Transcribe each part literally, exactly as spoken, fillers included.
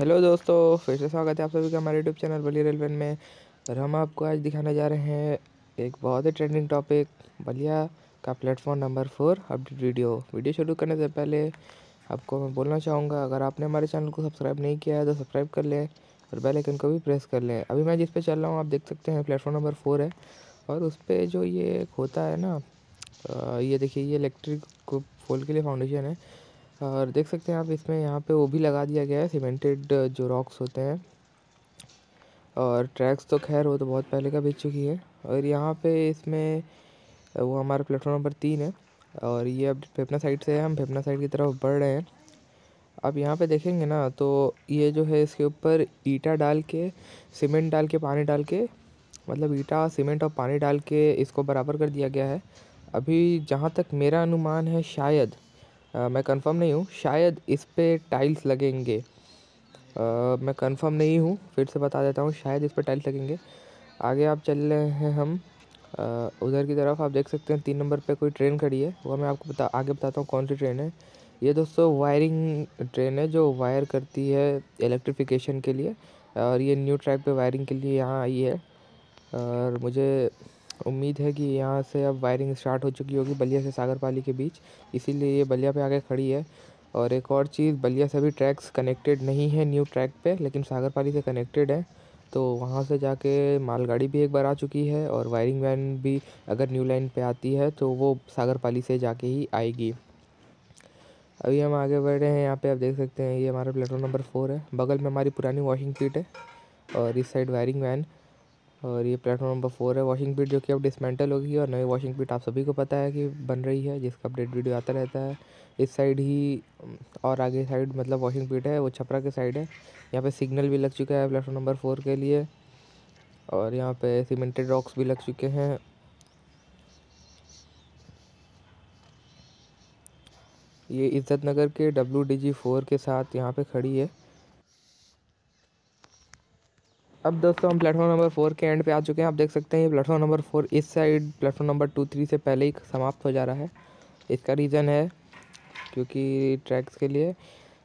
Hello दोस्तों, फिर से स्वागत है आप सभी का हमारे यूट्यूब चैनल बलिया रेलवे में। और हम आपको आज दिखाने जा रहे हैं एक बहुत ही ट्रेंडिंग टॉपिक, बलिया का platform number four update video. Video शुरू करने से पहले आपको मैं बोलना चाहूँगा, अगर आपने हमारे चैनल को सब्सक्राइब नहीं किया है तो सब्सक्राइब कर लें और बेल आइकन को भी प्रेस कर लें। अभी मैं जिस पर चल रहा हूँ आप देख सकते हैं प्लेटफॉर्म नंबर फोर है, और उस पर जो ये होता है ना, ये देखिए ये इलेक्ट्रिक को पोल के लिए फाउंडेशन है। और देख सकते हैं आप इसमें यहाँ पे वो भी लगा दिया गया है, सीमेंटेड जो रॉक्स होते हैं। और ट्रैक्स तो खैर वो तो बहुत पहले का बिक चुकी है। और यहाँ पे इसमें वो हमारा प्लेटफॉर्म नंबर तीन है, और ये अब फेफना साइड से है, हम फेफना साइड की तरफ बढ़ रहे हैं। अब यहाँ पे देखेंगे ना तो ये जो है इसके ऊपर ईटा डाल के, सीमेंट डाल के, पानी डाल के, मतलब ईटा, सीमेंट और पानी डाल के इसको बराबर कर दिया गया है। अभी जहाँ तक मेरा अनुमान है, शायद आ, मैं कंफर्म नहीं हूँ, शायद इस पे टाइल्स लगेंगे। आ, मैं कंफर्म नहीं हूँ, फिर से बता देता हूँ, शायद इस पे टाइल्स लगेंगे। आगे आप चल रहे हैं हम आ, उधर की तरफ। आप देख सकते हैं तीन नंबर पे कोई ट्रेन खड़ी है, वो मैं आपको बता आगे बताता हूँ कौन सी ट्रेन है। ये दोस्तों वायरिंग ट्रेन है जो वायर करती है इलेक्ट्रिफिकेशन के लिए, और ये न्यू ट्रैक पर वायरिंग के लिए यहाँ आई है। और मुझे उम्मीद है कि यहाँ से अब वायरिंग स्टार्ट हो चुकी होगी बलिया से सागरपाली के बीच, इसीलिए ये बलिया पे आगे खड़ी है। और एक और चीज़, बलिया से भी ट्रैक्स कनेक्टेड नहीं है न्यू ट्रैक पे, लेकिन सागरपाली से कनेक्टेड है, तो वहाँ से जाके मालगाड़ी भी एक बार आ चुकी है। और वायरिंग वैन भी अगर न्यू लाइन पे आती है तो वो सागरपाली से जाके ही आएगी। अभी हम आगे बढ़ रहे हैं, यहाँ पर आप देख सकते हैं ये हमारा प्लेटफॉर्म नंबर फोर है, बगल में हमारी पुरानी वॉशिंग फीट है, और इस साइड वायरिंग वैन। और ये प्लेटफॉर्म नंबर फोर है। वॉशिंग पिट जो कि अब डिसमेंटल होगी, और नई वॉशिंग पिट आप सभी को पता है कि बन रही है, जिसका अपडेट वीडियो आता रहता है। इस साइड ही और आगे साइड मतलब वॉशिंग पिट है, वो छपरा के साइड है। यहाँ पे सिग्नल भी लग चुका है प्लेटफॉर्म नंबर फोर के लिए, और यहाँ पे सीमेंटेड रॉक्स भी लग चुके हैं। ये इज़्ज़त नगर के डब्लू डी जी फोर के साथ यहाँ पर खड़ी है। अब दोस्तों हम प्लेटफॉर्म नंबर फोर के एंड पे आ चुके हैं। आप देख सकते हैं ये प्लेटफॉर्म नंबर फोर इस side platform number two three से पहले ही समाप्त हो जा रहा है। इसका रीज़न है क्योंकि ट्रैक्स के लिए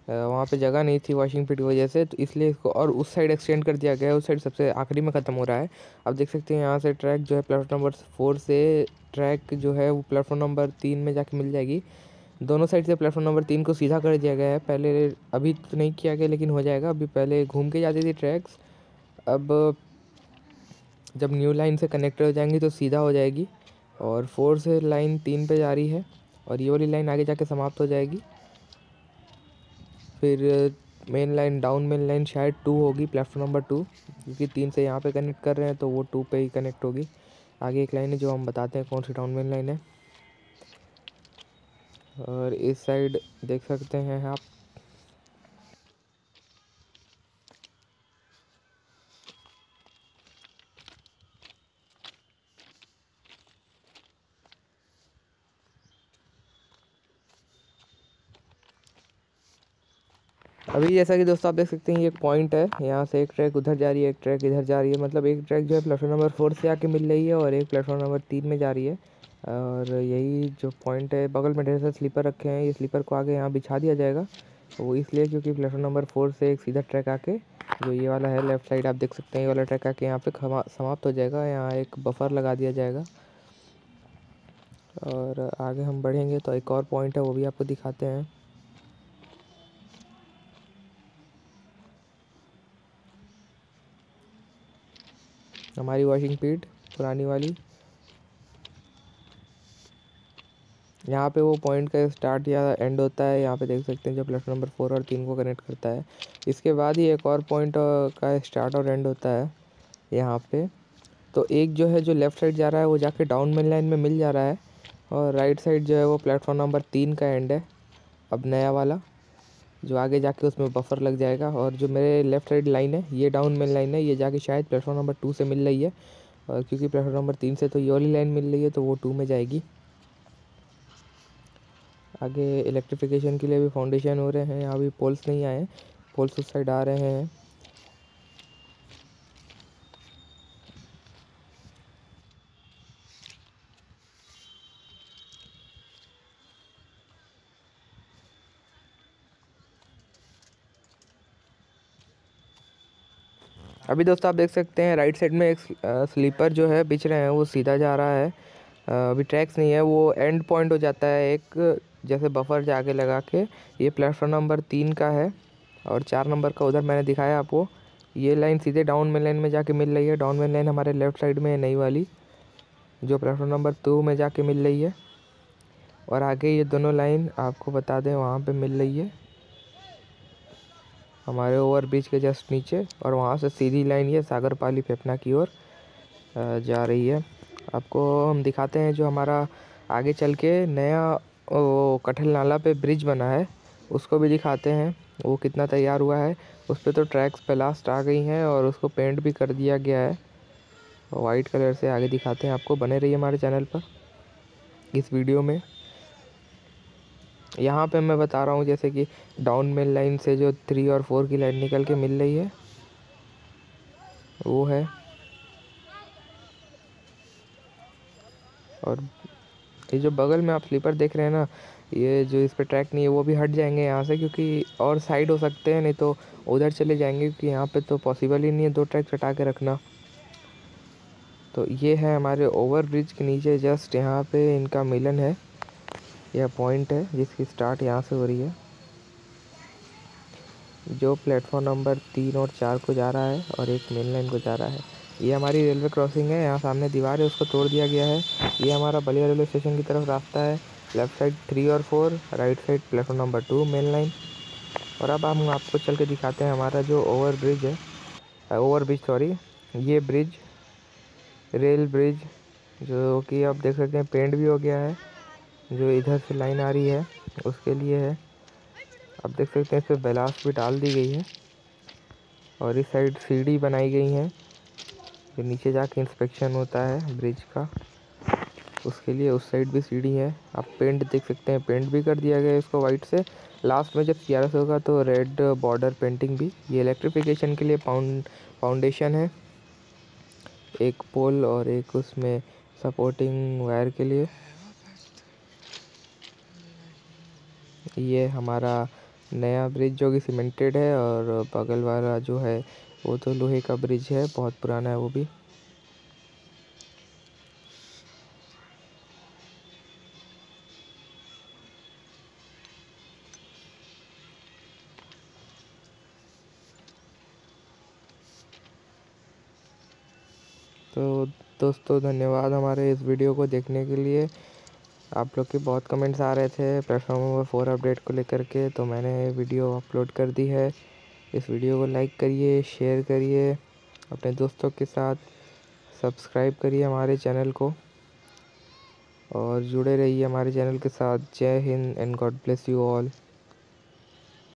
वहाँ पे जगह नहीं थी वॉशिंग पिट की वजह से, तो इसलिए इसको और उस साइड एक्सटेंड कर दिया गया है। उस साइड सबसे आखिरी में ख़त्म हो रहा है। आप देख सकते हैं यहाँ से ट्रैक जो है प्लेटफॉर्म नंबर फोर से ट्रैक जो है वो प्लेटफॉर्म नंबर तीन में जाके मिल जाएगी। दोनों साइड से प्लेटफॉर्म नंबर तीन को सीधा कर दिया गया है। पहले अभी तो नहीं किया गया, लेकिन हो जाएगा। अभी पहले घूम के जाती थी ट्रैक्स, अब जब न्यू लाइन से कनेक्टेड हो जाएंगी तो सीधा हो जाएगी। और फोर से लाइन तीन पे जा रही है, और ये वाली लाइन आगे जाके समाप्त हो जाएगी। फिर main line, down main line शायद टू होगी, प्लेटफॉर्म नंबर टू, क्योंकि तीन से यहाँ पे कनेक्ट कर रहे हैं तो वो टू पे ही कनेक्ट होगी। आगे एक लाइन है जो हम बताते हैं कौन सी डाउन मेन लाइन है। और इस साइड देख सकते हैं आप, अभी जैसा कि दोस्तों आप देख सकते हैं ये पॉइंट है, यहाँ से एक ट्रैक उधर जा रही है, एक ट्रैक इधर जा रही है। मतलब एक ट्रैक जो है प्लेटफॉर्म नंबर फोर से आके मिल रही है, और एक प्लेटफॉर्म नंबर तीन में जा रही है। और यही जो पॉइंट है, बगल में ढेर सारे स्लीपर रखे हैं, ये स्लीपर को आगे यहाँ बिछा दिया जाएगा। वो इसलिए क्योंकि प्लेटफॉर्म नंबर फोर से एक सीधा ट्रैक आके जो ये वाला है लेफ्ट साइड, आप देख सकते हैं ये वाला ट्रैक आके यहाँ पर समाप्त हो जाएगा। यहाँ एक बफर लगा दिया जाएगा। और आगे हम बढ़ेंगे तो एक और पॉइंट है, वो भी आपको दिखाते हैं। हमारी वॉशिंग पीट पुरानी वाली, यहाँ पे वो पॉइंट का स्टार्ट या एंड होता है, यहाँ पे देख सकते हैं जो प्लेटफॉर्म नंबर फोर और तीन को कनेक्ट करता है। इसके बाद ही एक और पॉइंट का स्टार्ट और एंड होता है यहाँ पे। तो एक जो है जो लेफ़्ट साइड जा रहा है वो जाके डाउन मेन लाइन में मिल जा रहा है, और राइट साइड जो है वो प्लेटफॉर्म नंबर तीन का एंड है, अब नया वाला जो आगे जाके उसमें बफर लग जाएगा। और जो मेरे लेफ़्ट साइड लाइन है, ये डाउन मेन लाइन है, ये जाके शायद प्लेटफॉर्म नंबर टू से मिल रही है, और क्योंकि प्लेटफॉर्म नंबर तीन से तो ये वाली लाइन मिल रही है तो वो टू में जाएगी। आगे इलेक्ट्रिफिकेशन के लिए भी फाउंडेशन हो रहे हैं, यहाँ भी पोल्स नहीं आए, पोल्स उस साइड आ रहे हैं। अभी दोस्तों आप देख सकते हैं राइट साइड में एक स्लीपर जो है बिछ रहे हैं, वो सीधा जा रहा है, अभी ट्रैक्स नहीं है, वो एंड पॉइंट हो जाता है एक जैसे बफर जाके लगा के। ये प्लेटफॉर्म नंबर तीन का है और चार नंबर का उधर मैंने दिखाया आपको। ये लाइन सीधे डाउन मेन लाइन में जाके मिल रही है। डाउन मेन लाइन हमारे लेफ़्ट साइड में है, नई वाली जो प्लेटफॉर्म नंबर दो में जाके मिल रही है। और आगे ये दोनों लाइन आपको बता दें वहाँ पे मिल रही है हमारे ओवर ब्रिज के जस्ट नीचे, और वहाँ से सीधी लाइन ये सागरपाली फेफना की ओर जा रही है। आपको हम दिखाते हैं जो हमारा आगे चल के नया वो कटहल नाला पे ब्रिज बना है उसको भी दिखाते हैं, वो कितना तैयार हुआ है। उस पर तो ट्रैक्स पे लास्ट आ गई हैं और उसको पेंट भी कर दिया गया है वाइट कलर से। आगे दिखाते हैं आपको, बने रहिए हमारे चैनल पर इस वीडियो में। यहाँ पे मैं बता रहा हूँ जैसे कि डाउन मेन लाइन से जो थ्री और फोर की लाइन निकल के मिल रही है वो है, और ये जो बगल में आप स्लीपर देख रहे हैं ना, ये जो इस पर ट्रैक नहीं है वो भी हट जाएंगे यहाँ से, क्योंकि और साइड हो सकते हैं, नहीं तो उधर चले जाएंगे, क्योंकि यहाँ पे तो पॉसिबल ही नहीं है दो ट्रैक हटा के रखना। तो ये है हमारे ओवर ब्रिज के नीचे जस्ट यहाँ पे इनका मिलन है, यह पॉइंट है जिसकी स्टार्ट यहाँ से हो रही है, जो प्लेटफॉर्म नंबर तीन और चार को जा रहा है और एक मेन लाइन को जा रहा है। ये हमारी रेलवे क्रॉसिंग है, यहाँ सामने दीवार है उसको तोड़ दिया गया है। ये हमारा बलिया रेलवे स्टेशन की तरफ रास्ता है, लेफ़्ट साइड थ्री और four, right side platform number two main line. और अब हम आपको चल के दिखाते हैं हमारा जो ओवर ब्रिज है, ओवर ब्रिज सॉरी ये ब्रिज, रेल ब्रिज, जो कि आप देख सकते हैं पेंट भी हो गया है, जो इधर से लाइन आ रही है उसके लिए है। आप देख सकते हैं इस पर बेलास्ट भी डाल दी गई है और इस साइड सीढ़ी बनाई गई है जो नीचे जाके इंस्पेक्शन होता है ब्रिज का, उसके लिए उस साइड भी सीढ़ी है। आप पेंट देख सकते हैं, पेंट भी कर दिया गया है इसको वाइट से, लास्ट में जब सीआरएस होगा तो रेड बॉर्डर पेंटिंग भी। ये इलेक्ट्रिफिकेशन के लिए फाउंड फाउंडेशन है, एक पोल और एक उसमें सपोर्टिंग वायर के लिए। ये हमारा नया ब्रिज जो कि सीमेंटेड है, और बगल वाला जो है वो तो लोहे का ब्रिज है, बहुत पुराना है वो भी। तो दोस्तों धन्यवाद हमारे इस वीडियो को देखने के लिए। आप लोग के बहुत कमेंट्स आ रहे थे प्लेटफॉर्म नंबर फोर अपडेट को लेकर के, तो मैंने वीडियो अपलोड कर दी है। इस वीडियो को लाइक करिए, शेयर करिए अपने दोस्तों के साथ, सब्सक्राइब करिए हमारे चैनल को और जुड़े रहिए हमारे चैनल के साथ। जय Hind and God bless you all.